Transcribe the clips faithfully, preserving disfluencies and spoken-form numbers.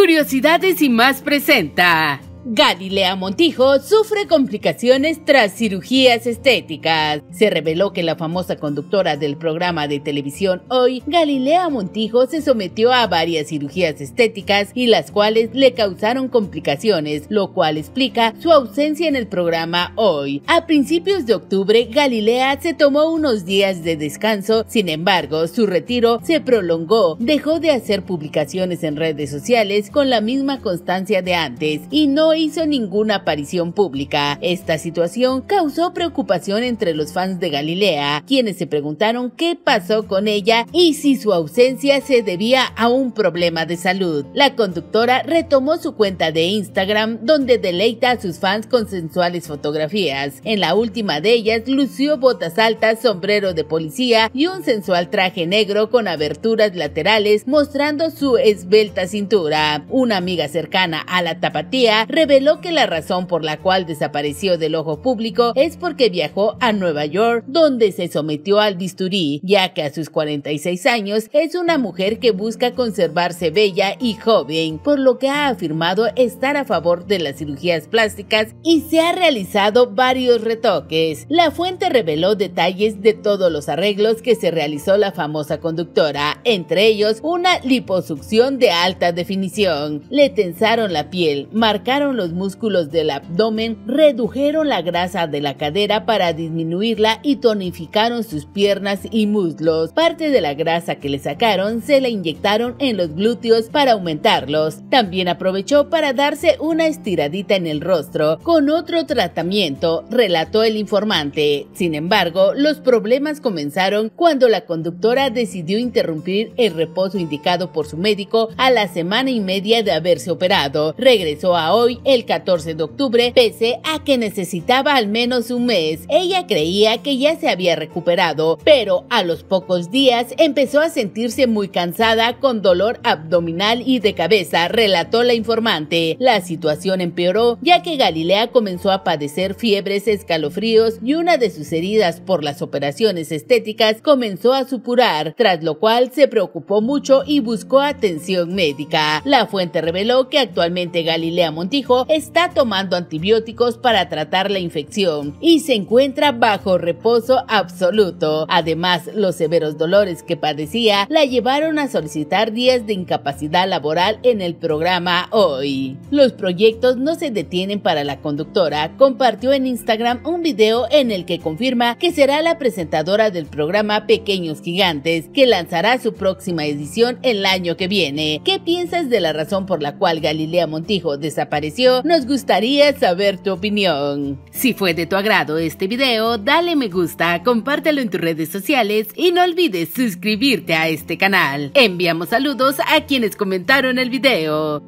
Curiosidades y Más presenta... Galilea Montijo sufre complicaciones tras cirugías estéticas. Se reveló que la famosa conductora del programa de televisión Hoy, Galilea Montijo, se sometió a varias cirugías estéticas y las cuales le causaron complicaciones, lo cual explica su ausencia en el programa Hoy. A principios de octubre, Galilea se tomó unos días de descanso, sin embargo, su retiro se prolongó, dejó de hacer publicaciones en redes sociales con la misma constancia de antes y no hizo ninguna aparición pública. Esta situación causó preocupación entre los fans de Galilea, quienes se preguntaron qué pasó con ella y si su ausencia se debía a un problema de salud. La conductora retomó su cuenta de Instagram, donde deleita a sus fans con sensuales fotografías. En la última de ellas lució botas altas, sombrero de policía y un sensual traje negro con aberturas laterales, mostrando su esbelta cintura. Una amiga cercana a la tapatía reveló que la razón por la cual desapareció del ojo público es porque viajó a Nueva York, donde se sometió al bisturí, ya que a sus cuarenta y seis años es una mujer que busca conservarse bella y joven, por lo que ha afirmado estar a favor de las cirugías plásticas y se ha realizado varios retoques. La fuente reveló detalles de todos los arreglos que se realizó la famosa conductora, entre ellos una liposucción de alta definición. Le tensaron la piel, marcaron los músculos del abdomen, redujeron la grasa de la cadera para disminuirla y tonificaron sus piernas y muslos. Parte de la grasa que le sacaron se la inyectaron en los glúteos para aumentarlos. También aprovechó para darse una estiradita en el rostro con otro tratamiento, relató el informante. Sin embargo, los problemas comenzaron cuando la conductora decidió interrumpir el reposo indicado por su médico a la semana y media de haberse operado. Regresó a Hoy el catorce de octubre, pese a que necesitaba al menos un mes. Ella creía que ya se había recuperado, pero a los pocos días empezó a sentirse muy cansada, con dolor abdominal y de cabeza, relató la informante. La situación empeoró, ya que Galilea comenzó a padecer fiebres, escalofríos, y una de sus heridas por las operaciones estéticas comenzó a supurar, tras lo cual se preocupó mucho y buscó atención médica. La fuente reveló que actualmente Galilea Montijo está tomando antibióticos para tratar la infección y se encuentra bajo reposo absoluto. Además, los severos dolores que padecía la llevaron a solicitar días de incapacidad laboral en el programa Hoy. Los proyectos no se detienen para la conductora. Compartió en Instagram un video en el que confirma que será la presentadora del programa Pequeños Gigantes, que lanzará su próxima edición el año que viene. ¿Qué piensas de la razón por la cual Galilea Montijo desapareció? Nos gustaría saber tu opinión. Si fue de tu agrado este video, dale me gusta, compártelo en tus redes sociales y no olvides suscribirte a este canal. Enviamos saludos a quienes comentaron el video.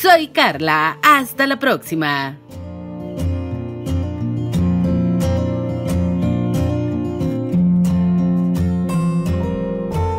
Soy Carla, hasta la próxima.